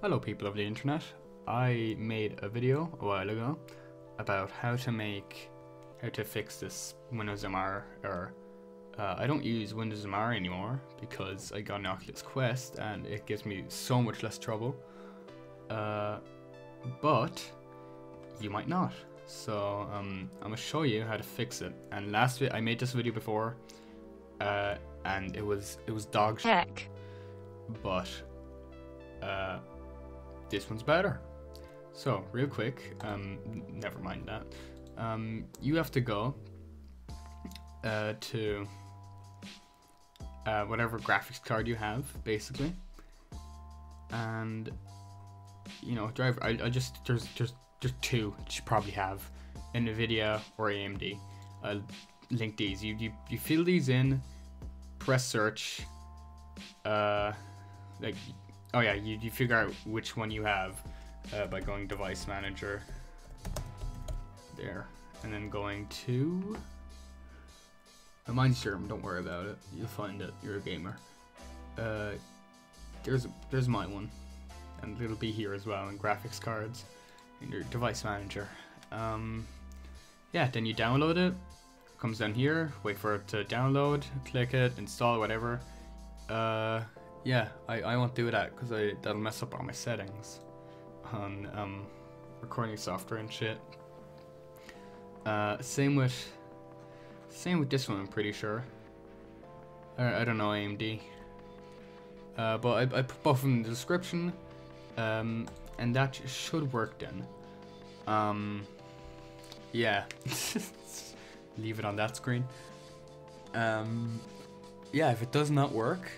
Hello people of the internet. I made a video a while ago about how to fix this Windows MR error. I don't use Windows MR anymore because I got an Oculus Quest and it gives me so much less trouble. But you might not. So I'm gonna show you how to fix it. And last week I made this video before, and it was dog shit. But this one's better. So real quick, never mind that. You have to go to whatever graphics card you have, basically, and you know, driver. I just there's two that you probably have, Nvidia or AMD. I'll link these. You fill these in, press search, like. Oh yeah, you figure out which one you have by going Device Manager there, and then going to Mindstorm. Don't worry about it. You'll find it. You're a gamer. There's my one, and it'll be here as well in Graphics Cards in your Device Manager. Yeah, then you download it. It comes down here. Wait for it to download. Click it. Install whatever. Yeah, I won't do that because that'll mess up all my settings on recording software and shit. Same with this one, I'm pretty sure. I don't know AMD, but I put both in the description, and that should work then. Yeah, leave it on that screen. Yeah, if it does not work,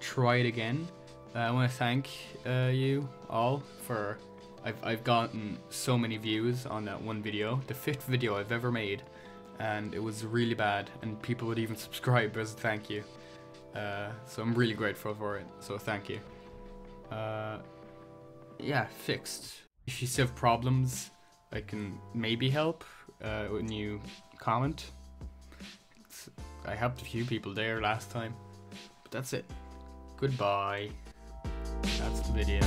try it again. I want to thank you all for I've gotten so many views on that one video, the 5th video I've ever made, and it was really bad, and people would even subscribe as a thank you. So I'm really grateful for it, so thank you. Yeah, fixed. If you still have problems, I can maybe help when you comment. I helped a few people there last time, but that's it. Goodbye. That's the video.